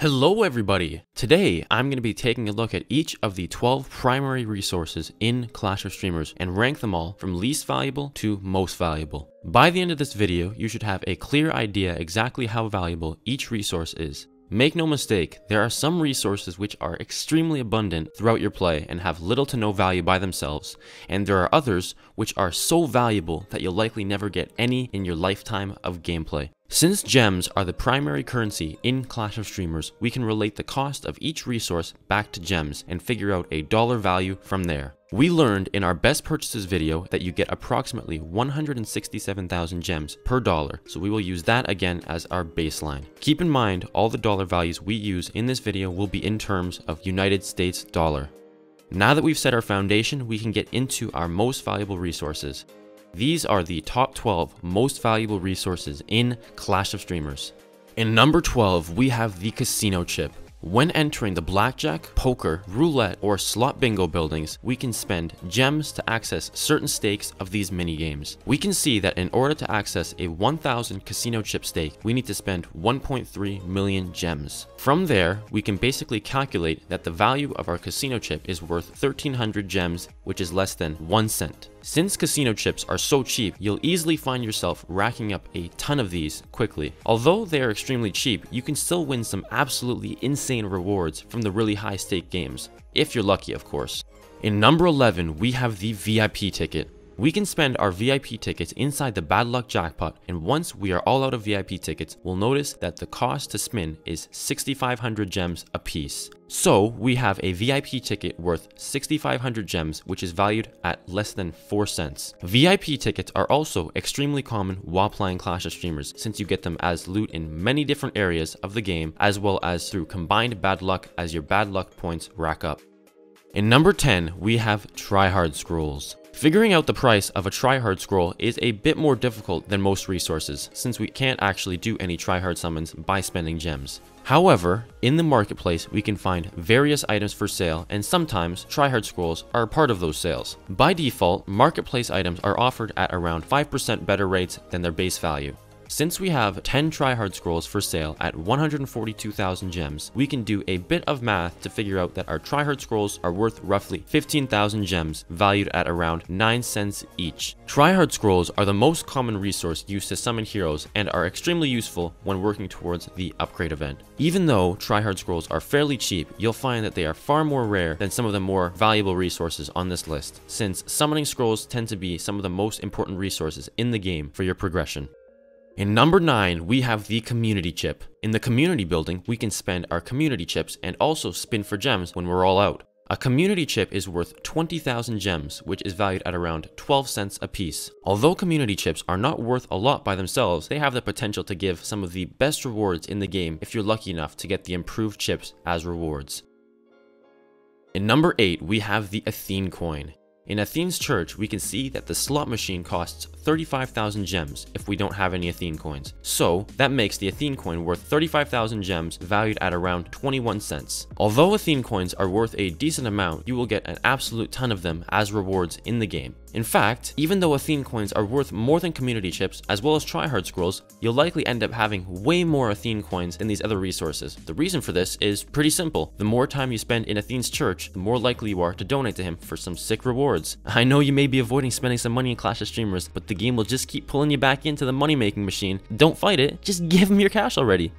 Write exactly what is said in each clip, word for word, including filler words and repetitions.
Hello everybody! Today I'm going to be taking a look at each of the twelve primary resources in Clash of Streamers and rank them all from least valuable to most valuable. By the end of this video, you should have a clear idea exactly how valuable each resource is. Make no mistake, there are some resources which are extremely abundant throughout your play and have little to no value by themselves, and there are others which are so valuable that you'll likely never get any in your lifetime of gameplay. Since gems are the primary currency in Clash of Streamers, we can relate the cost of each resource back to gems and figure out a dollar value from there. We learned in our best purchases video that you get approximately one hundred sixty-seven thousand gems per dollar, so we will use that again as our baseline. Keep in mind, all the dollar values we use in this video will be in terms of United States dollar. Now that we've set our foundation, we can get into our most valuable resources. These are the top twelve most valuable resources in Clash of Streamers. In number twelve, we have the Casino Chip. When entering the blackjack, poker, roulette, or slot bingo buildings, we can spend gems to access certain stakes of these minigames. We can see that in order to access a one thousand casino chip stake, we need to spend one point three million gems. From there, we can basically calculate that the value of our casino chip is worth thirteen hundred gems, which is less than one cent. Since casino chips are so cheap, you'll easily find yourself racking up a ton of these quickly. Although they are extremely cheap, you can still win some absolutely insane rewards from the really high stake games, if you're lucky of course. In number eleven, we have the V I P ticket. We can spend our V I P tickets inside the bad luck jackpot, and once we are all out of V I P tickets, we'll notice that the cost to spin is sixty-five hundred gems apiece. So we have a V I P ticket worth sixty-five hundred gems, which is valued at less than four cents. V I P tickets are also extremely common while playing Clash of Streamers, since you get them as loot in many different areas of the game, as well as through combined bad luck as your bad luck points rack up. In number ten, we have Try Hard Scrolls. Figuring out the price of a Try Hard Scroll is a bit more difficult than most resources, since we can't actually do any Try Hard summons by spending gems. However, in the marketplace, we can find various items for sale, and sometimes Try Hard Scrolls are part of those sales. By default, marketplace items are offered at around five percent better rates than their base value. Since we have ten Try Hard Scrolls for sale at one hundred forty-two thousand gems, we can do a bit of math to figure out that our Try Hard Scrolls are worth roughly fifteen thousand gems, valued at around nine cents each. Try Hard Scrolls are the most common resource used to summon heroes and are extremely useful when working towards the upgrade event. Even though Try Hard Scrolls are fairly cheap, you'll find that they are far more rare than some of the more valuable resources on this list, since summoning scrolls tend to be some of the most important resources in the game for your progression. In number nine, we have the Community Chip. In the community building, we can spend our community chips and also spin for gems when we're all out. A community chip is worth twenty thousand gems, which is valued at around twelve cents apiece. Although community chips are not worth a lot by themselves, they have the potential to give some of the best rewards in the game if you're lucky enough to get the improved chips as rewards. In number eight, we have the Athene Coin. In Athene's church, we can see that the slot machine costs thirty-five thousand gems if we don't have any Athene coins. So that makes the Athene coin worth thirty-five thousand gems, valued at around twenty-one cents. Although Athene coins are worth a decent amount, you will get an absolute ton of them as rewards in the game. In fact, even though Athene coins are worth more than community chips as well as tryhard scrolls, you'll likely end up having way more Athene coins than these other resources. The reason for this is pretty simple. The more time you spend in Athene's church, the more likely you are to donate to him for some sick rewards. I know you may be avoiding spending some money in Clash of Streamers, but the game will just keep pulling you back into the money-making machine. Don't fight it, just give him your cash already.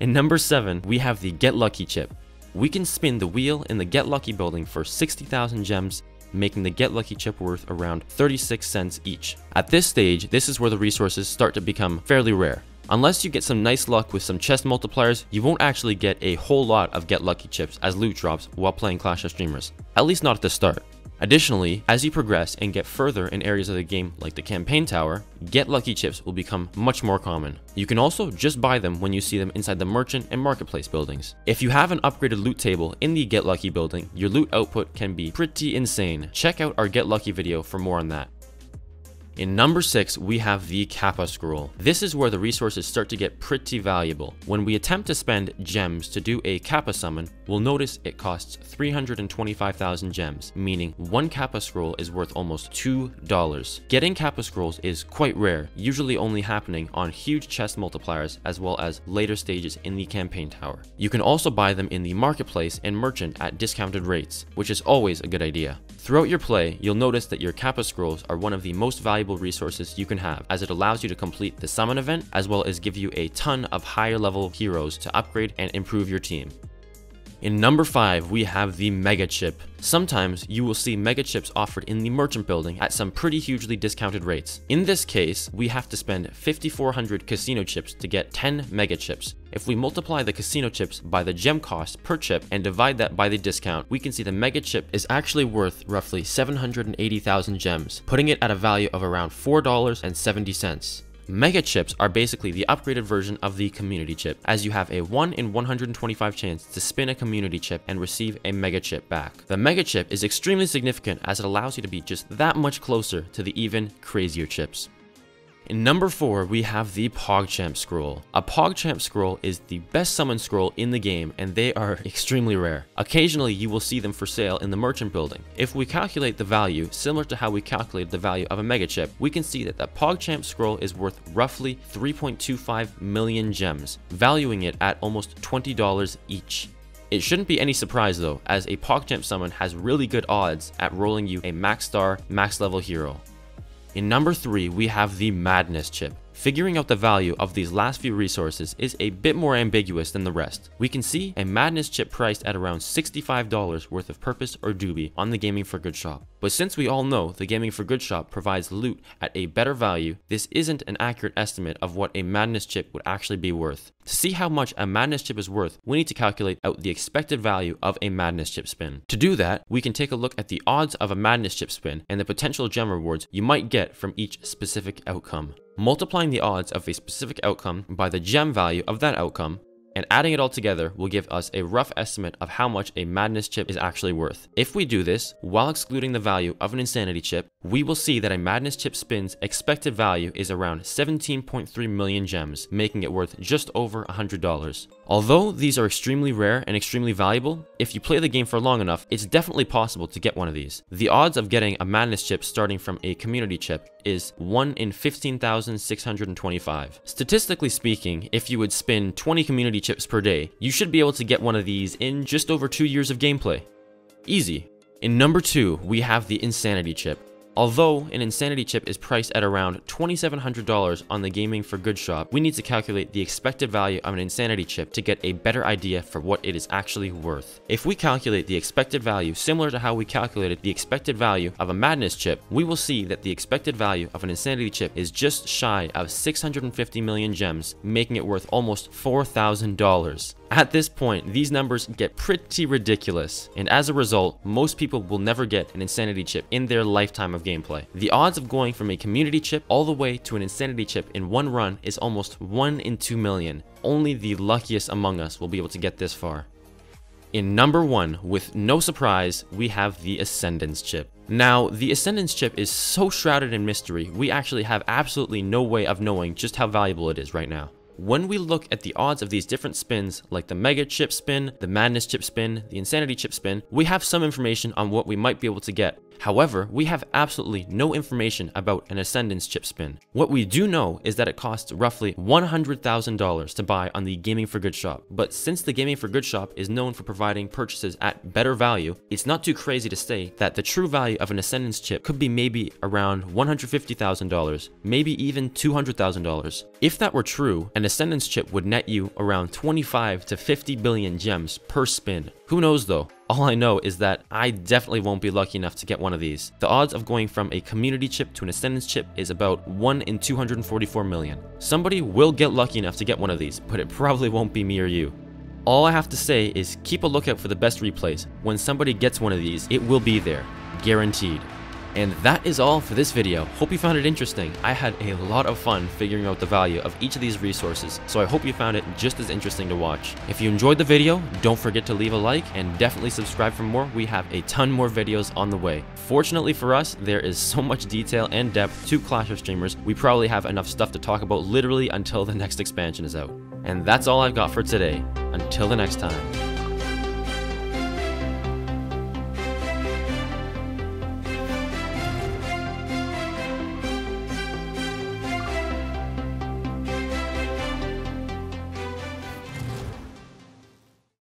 In number seven, we have the Get Lucky Chip. We can spin the wheel in the Get Lucky building for sixty thousand gems, making the Get Lucky chip worth around thirty-six cents each. At this stage, this is where the resources start to become fairly rare. Unless you get some nice luck with some chest multipliers, you won't actually get a whole lot of Get Lucky chips as loot drops while playing Clash of Streamers, at least not at the start. Additionally, as you progress and get further in areas of the game like the campaign tower, Get Lucky chips will become much more common. You can also just buy them when you see them inside the merchant and marketplace buildings. If you have an upgraded loot table in the Get Lucky building, your loot output can be pretty insane. Check out our Get Lucky video for more on that. In number six, we have the Kappa Scroll. This is where the resources start to get pretty valuable. When we attempt to spend gems to do a Kappa summon, we'll notice it costs three hundred twenty-five thousand gems, meaning one Kappa Scroll is worth almost two dollars. Getting Kappa Scrolls is quite rare, usually only happening on huge chest multipliers as well as later stages in the campaign tower. You can also buy them in the marketplace and merchant at discounted rates, which is always a good idea. Throughout your play, you'll notice that your Kappa Scrolls are one of the most valuable resources you can have, as it allows you to complete the summon event as well as give you a ton of higher level heroes to upgrade and improve your team. In number five, we have the Mega Chip. Sometimes you will see Mega Chips offered in the merchant building at some pretty hugely discounted rates. In this case, we have to spend fifty-four hundred Casino Chips to get ten Mega Chips. If we multiply the Casino Chips by the gem cost per chip and divide that by the discount, we can see the Mega Chip is actually worth roughly seven hundred eighty thousand gems, putting it at a value of around four dollars and seventy cents. Mega Chips are basically the upgraded version of the Community Chip, as you have a one in one hundred twenty-five chance to spin a Community Chip and receive a Mega Chip back. The Mega Chip is extremely significant as it allows you to be just that much closer to the even crazier chips. In number four, we have the Pog Champ Scroll. A Pog Champ Scroll is the best summon scroll in the game, and they are extremely rare. Occasionally, you will see them for sale in the merchant building. If we calculate the value, similar to how we calculate the value of a Mega Chip, we can see that the Pog Champ Scroll is worth roughly three point two five million gems, valuing it at almost twenty dollars each. It shouldn't be any surprise though, as a Pog Champ summon has really good odds at rolling you a max star, max level hero. In number three, we have the Madness Chip. Figuring out the value of these last few resources is a bit more ambiguous than the rest. We can see a Madness Chip priced at around sixty-five dollars worth of purpose or doobie on the Gaming for Good shop. But since we all know the Gaming for Good shop provides loot at a better value, this isn't an accurate estimate of what a Madness Chip would actually be worth. To see how much a Madness Chip is worth, we need to calculate out the expected value of a Madness Chip spin. To do that, we can take a look at the odds of a Madness Chip spin and the potential gem rewards you might get from each specific outcome. Multiplying the odds of a specific outcome by the gem value of that outcome, and adding it all together will give us a rough estimate of how much a Madness Chip is actually worth. If we do this, while excluding the value of an Insanity Chip, we will see that a Madness Chip spin's expected value is around seventeen point three million gems, making it worth just over one hundred dollars. Although these are extremely rare and extremely valuable, if you play the game for long enough, it's definitely possible to get one of these. The odds of getting a Madness Chip starting from a Community Chip is one in fifteen thousand six hundred twenty-five. Statistically speaking, if you would spin twenty Community Chips per day, you should be able to get one of these in just over two years of gameplay. Easy. In number two, we have the Insanity Chip. Although an Insanity Chip is priced at around twenty-seven hundred dollars on the Gaming for Good shop, we need to calculate the expected value of an Insanity Chip to get a better idea for what it is actually worth. If we calculate the expected value similar to how we calculated the expected value of a Madness Chip, we will see that the expected value of an Insanity Chip is just shy of six hundred fifty million gems, making it worth almost four thousand dollars. At this point, these numbers get pretty ridiculous, and as a result, most people will never get an Insanity Chip in their lifetime of gameplay. The odds of going from a Community Chip all the way to an Insanity Chip in one run is almost one in two million. Only the luckiest among us will be able to get this far. In number one, with no surprise, we have the Ascendance Chip. Now, the Ascendance Chip is so shrouded in mystery, we actually have absolutely no way of knowing just how valuable it is right now. When we look at the odds of these different spins, like the Mega Chip spin, the Madness Chip spin, the Insanity Chip spin, we have some information on what we might be able to get. However, we have absolutely no information about an Ascendance Chip spin. What we do know is that it costs roughly one hundred thousand dollars to buy on the Gaming for Good shop, but since the Gaming for Good shop is known for providing purchases at better value, it's not too crazy to say that the true value of an Ascendance Chip could be maybe around one hundred fifty thousand dollars, maybe even two hundred thousand dollars. If that were true, an Ascendance Chip would net you around twenty-five to fifty billion gems per spin. Who knows though? All I know is that I definitely won't be lucky enough to get one of these. The odds of going from a Community Chip to an Ascendance Chip is about one in two hundred forty-four million. Somebody will get lucky enough to get one of these, but it probably won't be me or you. All I have to say is keep a lookout for the best replays. When somebody gets one of these, it will be there. Guaranteed. And that is all for this video. Hope you found it interesting. I had a lot of fun figuring out the value of each of these resources, so I hope you found it just as interesting to watch. If you enjoyed the video, don't forget to leave a like and definitely subscribe for more. We have a ton more videos on the way. Fortunately for us, there is so much detail and depth to Clash of Streamers, we probably have enough stuff to talk about literally until the next expansion is out. And that's all I've got for today. Until the next time.